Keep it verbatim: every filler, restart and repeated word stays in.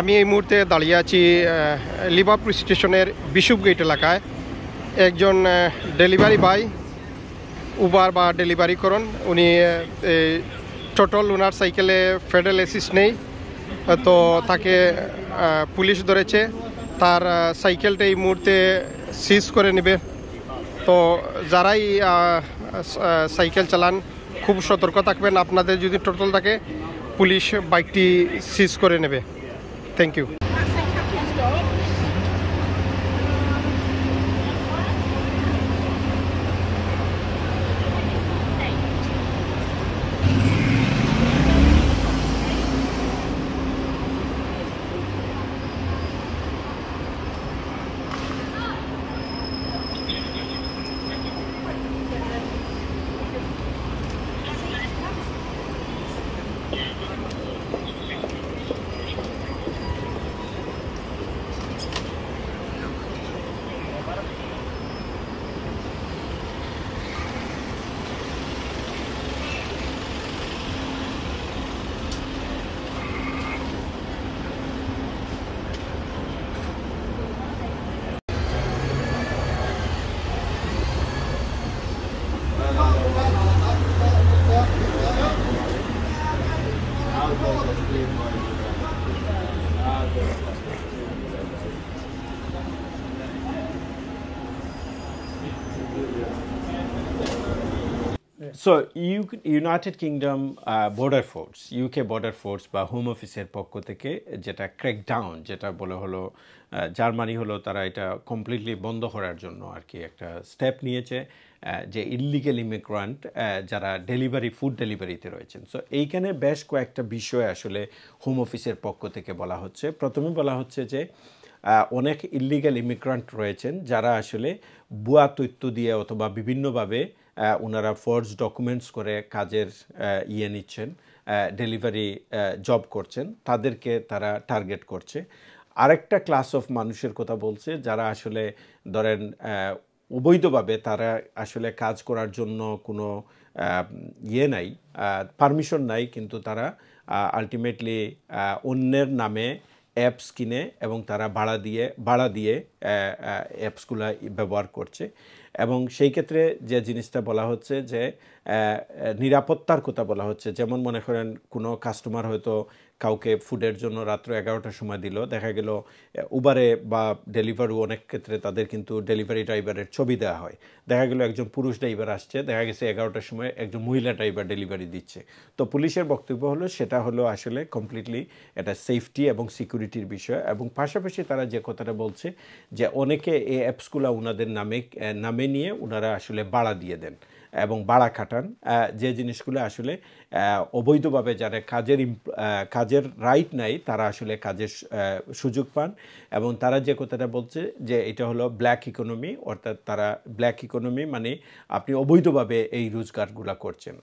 আমি এই মুহূর্তে দাঁড়িয়ে আছি লিভারপুল স্টেশনের বিশপ গেট এলাকায়। একজন ডেলিভারি বাই উবার বা ডেলিভারি করেন, উনি টোটাল ওনার সাইকেলে ফেডারেল অ্যাসিস্ট নেই, তো তাকে পুলিশ ধরেছে। তার সাইকেলটা এই মুহূর্তে সিজ করে নেবে। তো যারাই সাইকেল চালান খুব সতর্ক থাকবেন, আপনাদের যদি টোটাল থাকে পুলিশ বাইকটি সিজ করে নেবে। Thank you. So United Kingdom border force, UK border force বা হোম অফিসের পক্ষ থেকে যেটা ক্র্যাকডাউন যেটা বলা হলো, জার্মানি হলো তারা এটা কমপ্লিটলি বন্ধ করার জন্য আর কি একটা স্টেপ নিয়েছে, যে ইলিগেল ইমিগ্রান্ট যারা ডেলিভারি ফুড ডেলিভারিতে রয়েছেন। সো এইখানে বেশ কয়েকটা বিষয় আসলে হোম অফিসের পক্ষ থেকে বলা হচ্ছে। প্রথমে বলা হচ্ছে যে অনেক ইলিগেল ইমিগ্রান্ট রয়েছেন যারা আসলে ভুয়া তথ্য দিয়ে অথবা বিভিন্নভাবে ওনারা ফর্জ ডকুমেন্টস করে কাজের ইয়ে নিচ্ছেন, ডেলিভারি জব করছেন, তাদেরকে তারা টার্গেট করছে। আরেকটা ক্লাস অফ মানুষের কথা বলছে যারা আসলে ধরেন অবৈধভাবে তারা আসলে কাজ করার জন্য কোনো ইয়ে নাই, পারমিশন নাই, কিন্তু তারা আলটিমেটলি অন্যের নামে অ্যাপস কিনে এবং তারা ভাড়া দিয়ে ভাড়া দিয়ে অ্যাপসগুলো ব্যবহার করছে। এবং সেই ক্ষেত্রে যে জিনিসটা বলা হচ্ছে যে নিরাপত্তার কথা বলা হচ্ছে। যেমন মনে করেন কোনো কাস্টমার হয়তো কাউকে ফুডের জন্য রাত্র এগারোটার সময় দিল, দেখা গেল উবারে বা ডেলিভারি অনেক ক্ষেত্রে তাদের কিন্তু ডেলিভারি ড্রাইভারের ছবি দেওয়া হয়, দেখা গেল একজন পুরুষ ড্রাইভার আসছে, দেখা গেছে এগারোটার সময় একজন মহিলা ড্রাইভার ডেলিভারি দিচ্ছে। তো পুলিশের বক্তব্য হলো সেটা হলো আসলে কমপ্লিটলি এটা সেফটি এবং সিকিউরিটির বিষয়। এবং পাশাপাশি তারা যে কথাটা বলছে যে অনেকে এই অ্যাপসগুলো ওনাদের নামে নামে নিয়ে ওনারা আসলে ভাড়া দিয়ে দেন এবং ভাড়া খাটান, যে জিনিসগুলো আসলে অবৈধভাবে যারা কাজের কাজের রাইট নাই তারা আসলে কাজের সুযোগ পান। এবং তারা যে কথাটা বলছে যে এটা হলো ব্ল্যাক ইকোনমি, অর্থাৎ তারা ব্ল্যাক ইকোনমি মানে আপনি অবৈধভাবে এই রোজগারগুলো করছেন।